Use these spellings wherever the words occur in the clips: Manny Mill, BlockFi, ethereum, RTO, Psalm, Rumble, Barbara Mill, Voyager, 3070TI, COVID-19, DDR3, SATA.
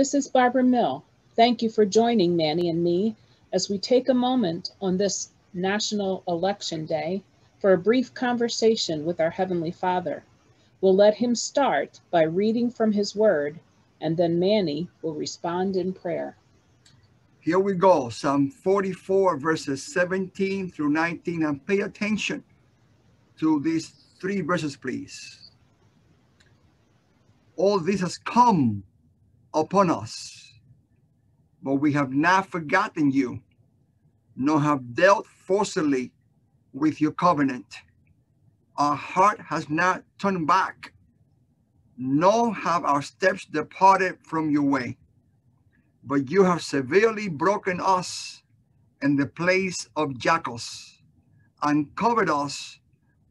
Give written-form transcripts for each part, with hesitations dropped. This is Barbara Mill. Thank you for joining Manny and me as we take a moment on this National Election Day for a brief conversation with our Heavenly Father. We'll let him start by reading from his word, and then Manny will respond in prayer. Here we go, Psalm 44, verses 17 through 19, and pay attention to these three verses, please. All this has come upon us, but we have not forgotten you, nor have dealt forcibly with your covenant. Our heart has not turned back, nor have our steps departed from your way. But you have severely broken us in the place of jackals, and covered us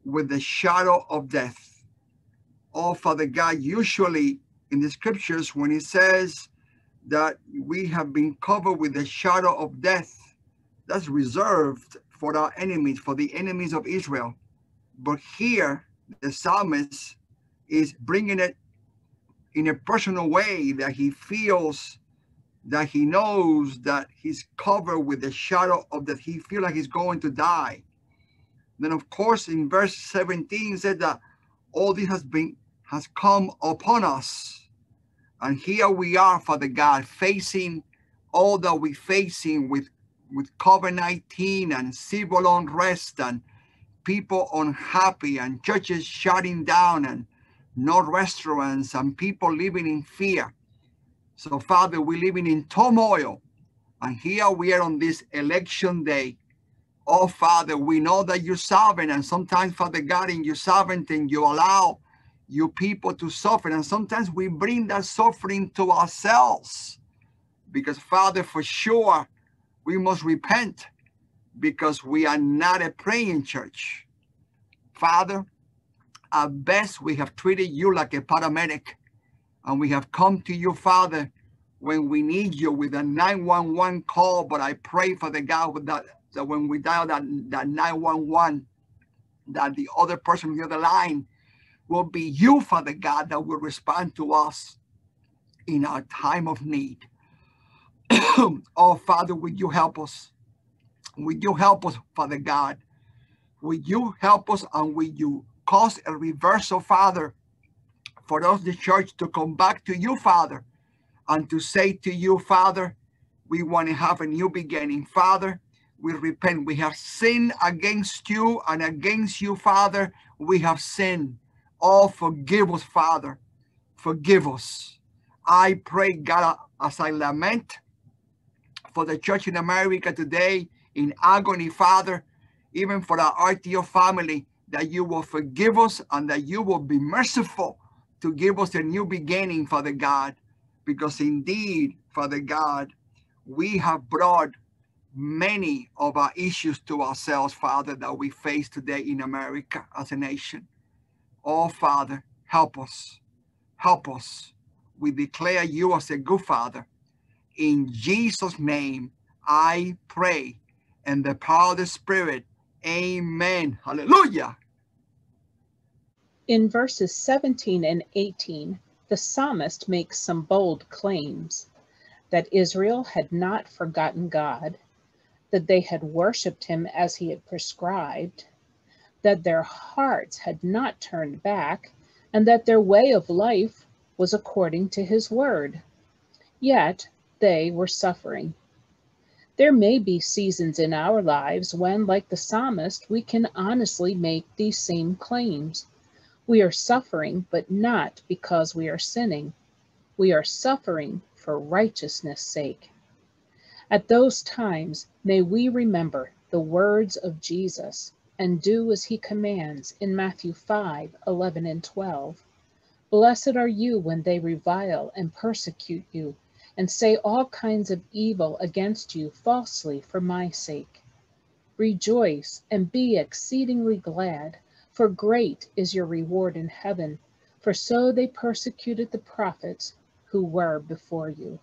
with the shadow of death. Oh, Father God, usually in the scriptures, when it says that we have been covered with the shadow of death, that's reserved for our enemies, for the enemies of Israel. But here, the psalmist is bringing it in a personal way, that he feels, that he knows that he's covered with the shadow of death. He feels like he's going to die. Then, of course, in verse 17 said that all this has come upon us. And here we are, Father God, facing all that we're facing with COVID-19 and civil unrest and people unhappy and churches shutting down and no restaurants and people living in fear. So, Father, we're living in turmoil. And here we are on this election day. Oh, Father, we know that you're sovereign. And sometimes, Father God, in your sovereignty, you allow your people to suffer, and sometimes we bring that suffering to ourselves, because Father, for sure we must repent, because we are not a praying church. Father, at best we have treated you like a paramedic, and we have come to you, Father, when we need you with a 911 call. But I pray, Father God, with that when we dial that 911, that the other person on the other line will be you, Father God, that will respond to us in our time of need. Oh, Father, would you help us? Would you help us, Father God? Would you help us, and would you cause a reversal, Father, for us, the church, to come back to you, Father, and to say to you, Father, we want to have a new beginning. Father, we repent. We have sinned against you, and against you, Father, we have sinned. Oh, forgive us, Father. Forgive us. I pray, God, as I lament for the church in America today in agony, Father, even for the RTO family, that you will forgive us and that you will be merciful to give us a new beginning, Father God. Because indeed, Father God, we have brought many of our issues to ourselves, Father, that we face today in America as a nation. Oh, Father, help us. Help us. We declare you as a good Father. In Jesus' name, I pray. In the power of the Spirit, amen. Hallelujah. In verses 17 and 18, the psalmist makes some bold claims: that Israel had not forgotten God, that they had worshipped him as he had prescribed, that their hearts had not turned back, and that their way of life was according to his word. Yet they were suffering. There may be seasons in our lives when, like the psalmist, we can honestly make these same claims. We are suffering, but not because we are sinning. We are suffering for righteousness' sake. At those times, may we remember the words of Jesus and do as he commands in Matthew 5:11 and 12. Blessed are you when they revile and persecute you, and say all kinds of evil against you falsely for my sake. Rejoice and be exceedingly glad, for great is your reward in heaven, for so they persecuted the prophets who were before you.